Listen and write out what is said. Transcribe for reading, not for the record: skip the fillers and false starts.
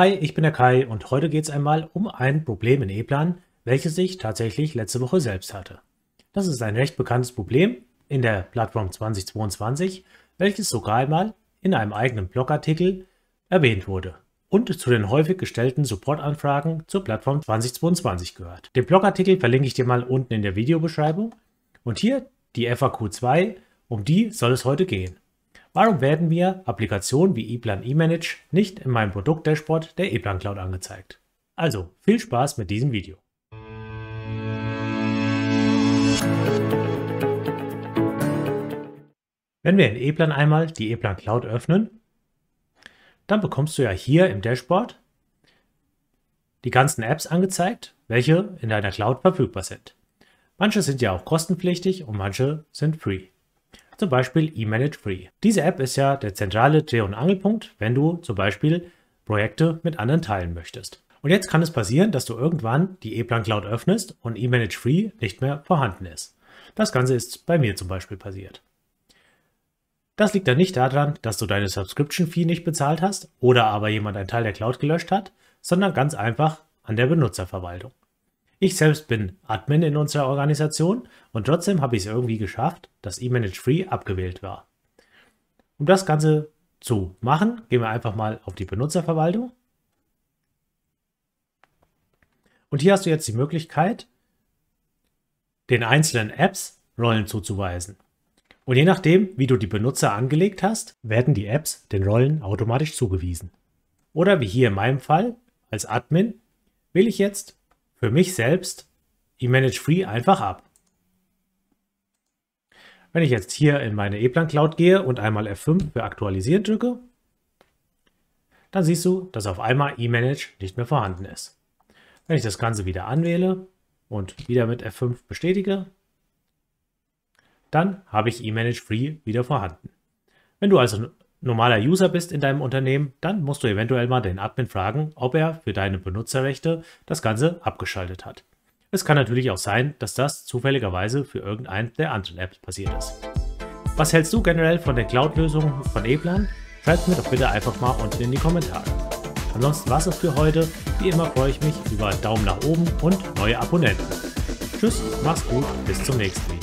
Hi, ich bin der Kai und heute geht es einmal um ein Problem in ePlan, welches ich tatsächlich letzte Woche selbst hatte. Das ist ein recht bekanntes Problem in der Plattform 2022, welches sogar einmal in einem eigenen Blogartikel erwähnt wurde und zu den häufig gestellten Supportanfragen zur Plattform 2022 gehört. Den Blogartikel verlinke ich dir mal unten in der Videobeschreibung und hier die FAQ2, um die soll es heute gehen. Warum werden mir Applikationen wie ePlan eManage nicht in meinem Produktdashboard der ePlan Cloud angezeigt? Also viel Spaß mit diesem Video. Wenn wir in ePlan einmal die ePlan Cloud öffnen, dann bekommst du ja hier im Dashboard die ganzen Apps angezeigt, welche in deiner Cloud verfügbar sind. Manche sind ja auch kostenpflichtig und manche sind free. Zum Beispiel eManage Free. Diese App ist ja der zentrale Dreh- und Angelpunkt, wenn du zum Beispiel Projekte mit anderen teilen möchtest. Und jetzt kann es passieren, dass du irgendwann die ePlan Cloud öffnest und eManage Free nicht mehr vorhanden ist. Das Ganze ist bei mir zum Beispiel passiert. Das liegt dann nicht daran, dass du deine Subscription-Fee nicht bezahlt hast oder aber jemand einen Teil der Cloud gelöscht hat, sondern ganz einfach an der Benutzerverwaltung. Ich selbst bin Admin in unserer Organisation und trotzdem habe ich es irgendwie geschafft, dass eManage Free abgewählt war. Um das Ganze zu machen, gehen wir einfach mal auf die Benutzerverwaltung. Und hier hast du jetzt die Möglichkeit, den einzelnen Apps Rollen zuzuweisen. Und je nachdem, wie du die Benutzer angelegt hast, werden die Apps den Rollen automatisch zugewiesen. Oder wie hier in meinem Fall, als Admin, wähle ich jetzt für mich selbst eManage Free einfach ab. Wenn ich jetzt hier in meine ePlan Cloud gehe und einmal F5 für Aktualisieren drücke, dann siehst du, dass auf einmal eManage nicht mehr vorhanden ist. Wenn ich das Ganze wieder anwähle und wieder mit F5 bestätige, dann habe ich eManage Free wieder vorhanden. Wenn du also normaler User bist in deinem Unternehmen, dann musst du eventuell mal den Admin fragen, ob er für deine Benutzerrechte das Ganze abgeschaltet hat. Es kann natürlich auch sein, dass das zufälligerweise für irgendeine der anderen Apps passiert ist. Was hältst du generell von den Cloud-Lösungen von ePlan? Schreib mir doch bitte einfach mal unten in die Kommentare. Ansonsten war es für heute. Wie immer freue ich mich über einen Daumen nach oben und neue Abonnenten. Tschüss, mach's gut, bis zum nächsten Mal.